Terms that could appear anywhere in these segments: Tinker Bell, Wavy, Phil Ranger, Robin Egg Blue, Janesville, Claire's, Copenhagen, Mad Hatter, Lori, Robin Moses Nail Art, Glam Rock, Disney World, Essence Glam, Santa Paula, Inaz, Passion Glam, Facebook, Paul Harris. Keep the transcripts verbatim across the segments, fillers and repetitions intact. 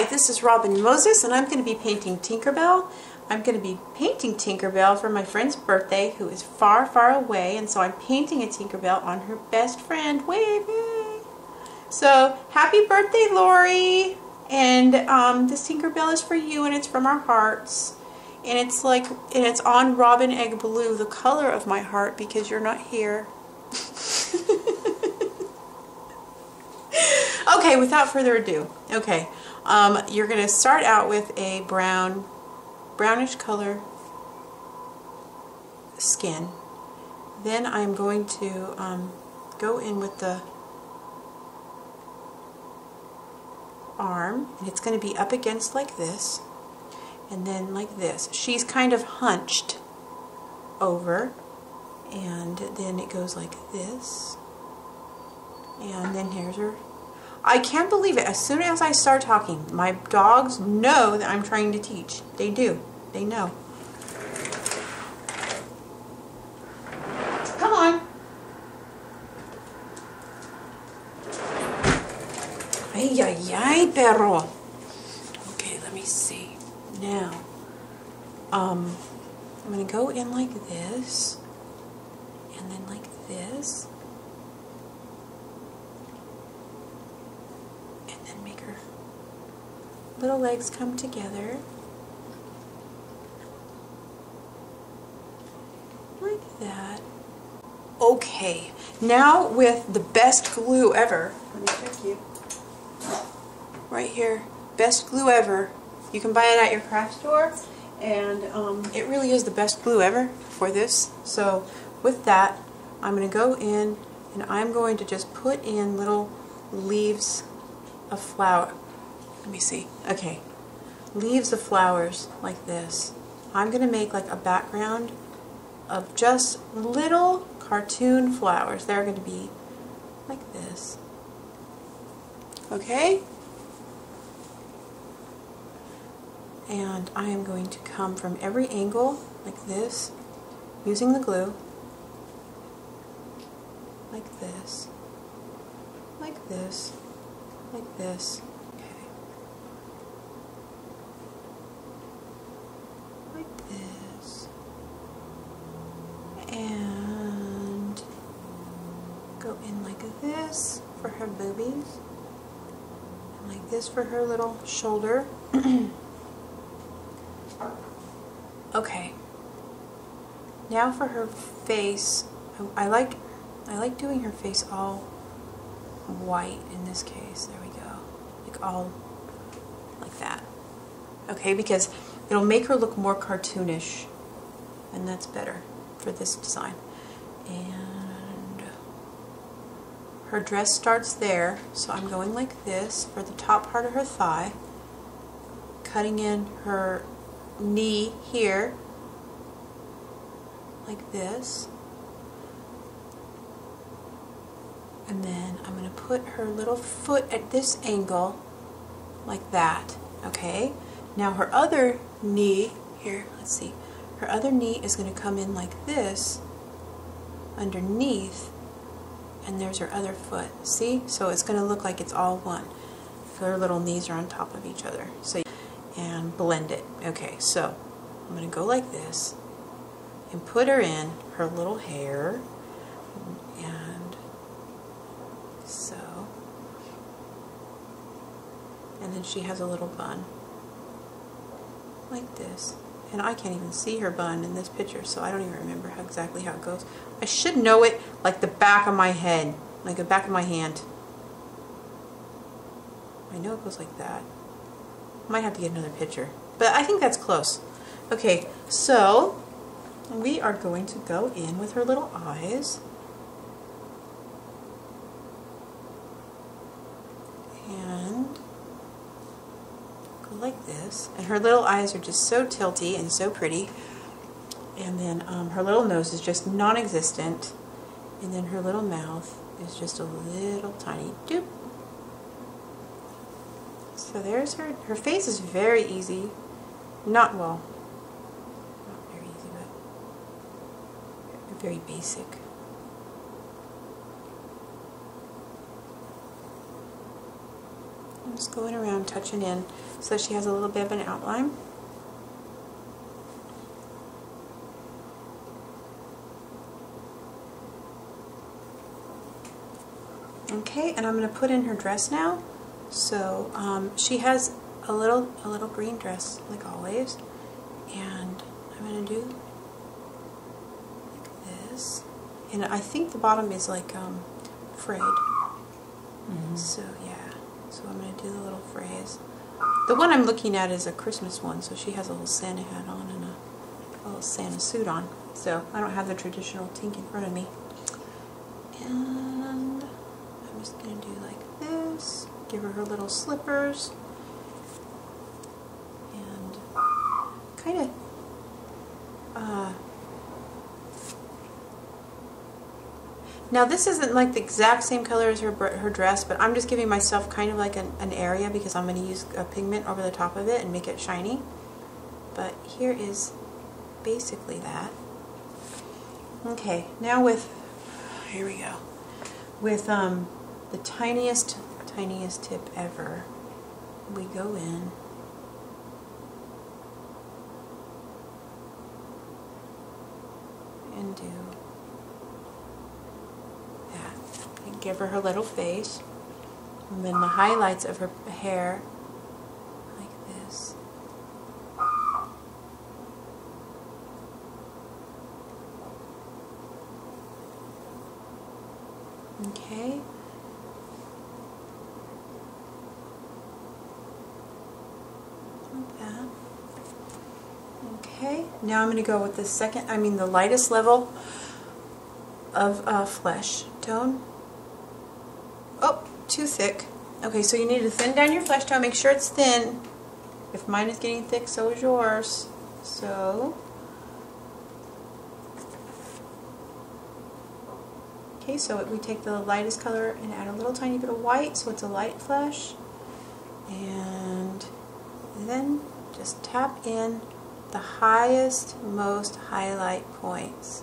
Hi, this is Robin Moses and I'm going to be painting Tinker Bell. I'm going to be painting Tinker Bell for my friend's birthday who is far, far away, and so I'm painting a Tinker Bell on her best friend, Wavy. So, happy birthday, Lori! And um, this Tinker Bell is for you, and it's from our hearts. And it's like, and it's on Robin Egg Blue, the color of my heart, because you're not here. Okay, without further ado, okay, um, you're going to start out with a brown, brownish color skin. Then I'm going to um, go in with the arm, and it's going to be up against like this, and then like this. She's kind of hunched over, and then it goes like this, and then here's her. I can't believe it. As soon as I start talking, my dogs know that I'm trying to teach. They do. They know. Come on. Ay, ay, ay, perro. Okay, let me see. Now, um, I'm going to go in like this, and then like this. Little legs come together like that. Okay, now with the best glue ever, let me check you right here. Best glue ever. You can buy it at your craft store, and um, it really is the best glue ever for this. So with that, I'm going to go in and I'm going to just put in little leaves of flower. Let me see. Okay, leaves of flowers like this. I'm going to make like a background of just little cartoon flowers. They're going to be like this. Okay? And I am going to come from every angle like this, using the glue, like this, like this, like this. For her boobies, and like this for her little shoulder. Okay, now for her face. I, I like I like doing her face all white in this case. There we go, like all like that. Okay, because it'll make her look more cartoonish, and that's better for this design. And her dress starts there, so I'm going like this for the top part of her thigh, cutting in her knee here, like this. And then I'm going to put her little foot at this angle, like that, okay? Now her other knee, here, let's see, her other knee is going to come in like this, underneath. And there's her other foot. See? So it's going to look like it's all one. Her little knees are on top of each other. So, and blend it. Okay, so I'm going to go like this and put her in her little hair. And so. And then she has a little bun. Like this. And I can't even see her bun in this picture, so I don't even remember how exactly how it goes. I should know it like the back of my head, like the back of my hand. I know it goes like that. Might have to get another picture, but I think that's close. Okay, so we are going to go in with her little eyes. Like this, and her little eyes are just so tilty and so pretty, and then um, her little nose is just non-existent, and then her little mouth is just a little tiny doop. So there's her. Her face is very easy, not well, not very easy, but very basic. I'm just going around touching in so she has a little bit of an outline. Okay, and I'm going to put in her dress now. So um, she has a little a little green dress like always, and I'm going to do like this. And I think the bottom is like um, frayed. Mm-hmm. So yeah, so I'm going to do the little frays. The one I'm looking at is a Christmas one, so she has a little Santa hat on and a, a little Santa suit on. So I don't have the traditional tink in front of me. And I'm just going to do like this. Give her her little slippers. And kind of uh, now this isn't like the exact same color as her, her dress, but I'm just giving myself kind of like an, an area because I'm going to use a pigment over the top of it and make it shiny. But here is basically that. Okay, now with, here we go, with um, the tiniest, tiniest tip ever, we go in. And do that. And give her her little face. And then the highlights of her hair, like this. Okay. Like that. Okay, now I'm going to go with the second, I mean the lightest level of uh, flesh tone. Oh, too thick. Okay, so you need to thin down your flesh tone. Make sure it's thin. If mine is getting thick, so is yours. So, okay, so we take the lightest color and add a little tiny bit of white, so it's a light flesh. And then just tap in the highest, most highlight points.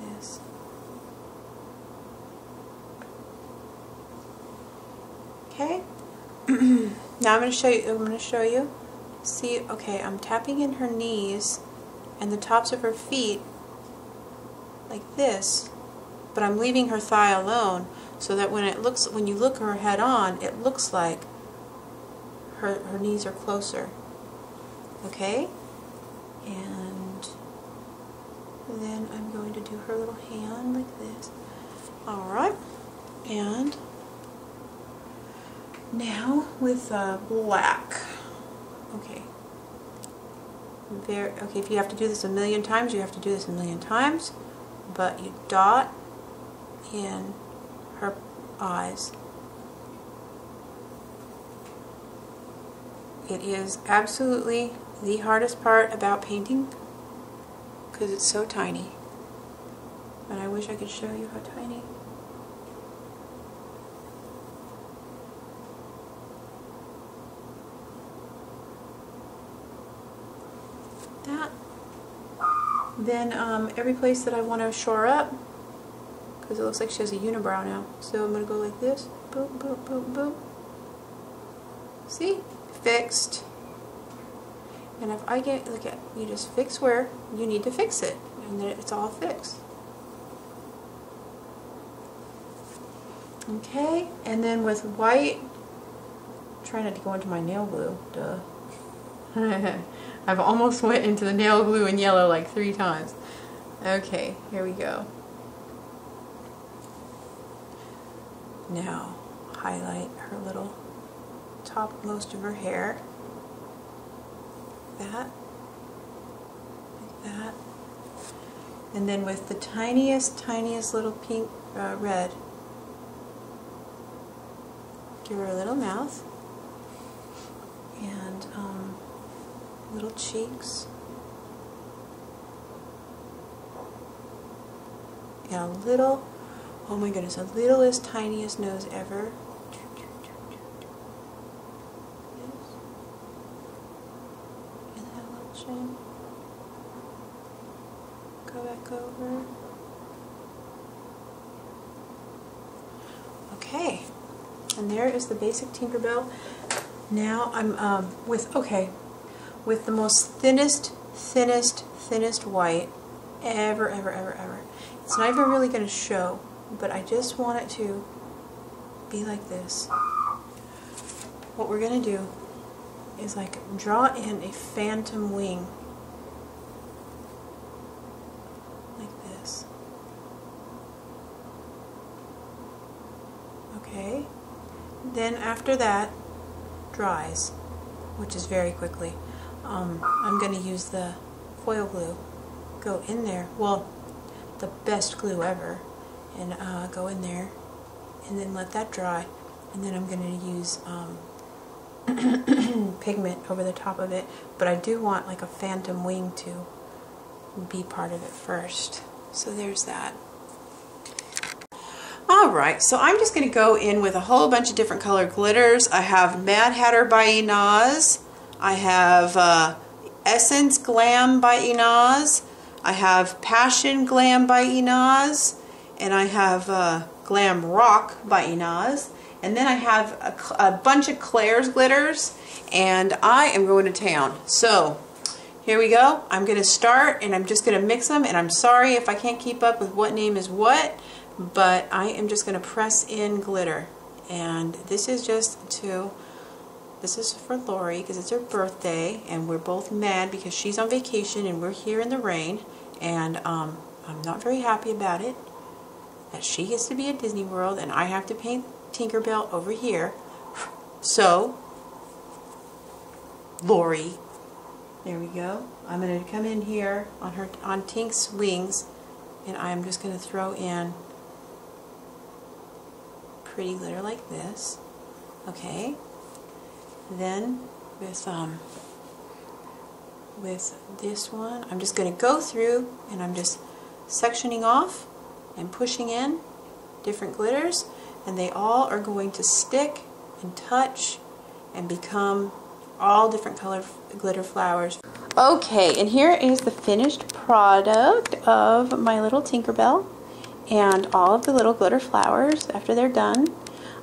This. Okay. Now I'm going to show you. I'm going to show you. See. Okay. I'm tapping in her knees and the tops of her feet like this, but I'm leaving her thigh alone. So that when it looks, when you look her head on, it looks like her, her knees are closer. Okay? And then I'm going to do her little hand like this. Alright. And now with uh, black. Okay. Very, okay, if you have to do this a million times, you have to do this a million times. But you dot in her eyes. It is absolutely the hardest part about painting because it's so tiny. And I wish I could show you how tiny. That. Then um, every place that I want to shore up, because it looks like she has a unibrow now. So I'm going to go like this. Boom, boom, boom, boom. See? Fixed. And if I get, look at, you just fix where you need to fix it. And then it's all fixed. Okay. And then with white, I'm trying not to go into my nail glue. Duh. I've almost went into the nail glue and yellow like three times. Okay, here we go. Now highlight her little topmost of her hair. Like that. Like that. And then with the tiniest, tiniest little pink, uh, red, give her a little mouth and um, little cheeks. And a little, oh my goodness, the littlest, tiniest nose ever. And that little chin. Go back over. Okay, and there is the basic Tinker Bell. Now I'm um, with, okay, with the most thinnest, thinnest, thinnest white ever, ever, ever, ever. It's not even really going to show, but I just want it to be like this. What we're going to do is like draw in a phantom wing. Like this. Okay. Then after that dries, which is very quickly, um, I'm going to use the foil glue. Go in there. Well, the best glue ever. And uh, go in there and then let that dry. And then I'm going to use um, pigment over the top of it, but I do want like a phantom wing to be part of it first. So there's that. Alright, so I'm just going to go in with a whole bunch of different color glitters. I have Mad Hatter by Inaz. I have uh, Essence Glam by Inaz. I have Passion Glam by Inaz. And I have uh, Glam Rock by Inaz. And then I have a, a bunch of Claire's glitters, and I am going to town. So here we go. I'm going to start, and I'm just going to mix them, and I'm sorry if I can't keep up with what name is what, but I am just going to press in glitter. And this is just to, this is for Lori because it's her birthday, and we're both mad because she's on vacation and we're here in the rain, and um, I'm not very happy about it, that she gets to be at Disney World and I have to paint Tinker Bell over here. So, Lori, there we go. I'm going to come in here on her on Tink's wings, and I'm just going to throw in pretty glitter like this. Okay. Then with um with this one, I'm just going to go through and I'm just sectioning off and pushing in different glitters. And they all are going to stick and touch and become all different color glitter flowers. Okay, and here is the finished product of my little Tinker Bell and all of the little glitter flowers after they're done.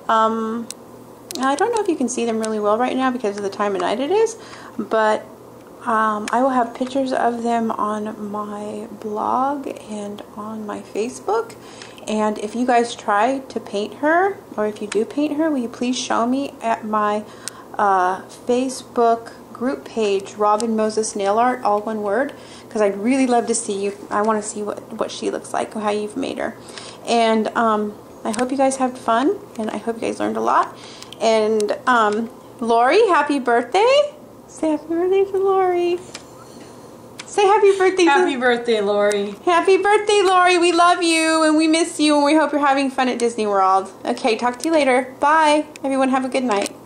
Um, I don't know if you can see them really well right now because of the time of night it is, but um, I will have pictures of them on my blog and on my Facebook. And if you guys try to paint her, or if you do paint her, will you please show me at my uh, Facebook group page, Robin Moses Nail Art, all one word, because I'd really love to see you. I want to see what, what she looks like, or how you've made her. And um, I hope you guys had fun, and I hope you guys learned a lot. And um, Lori, happy birthday. Say happy birthday to Lori. Say happy birthday. Happy birthday, Lori. Happy birthday, Lori. We love you and we miss you and we hope you're having fun at Disney World. Okay, talk to you later. Bye. Everyone have a good night.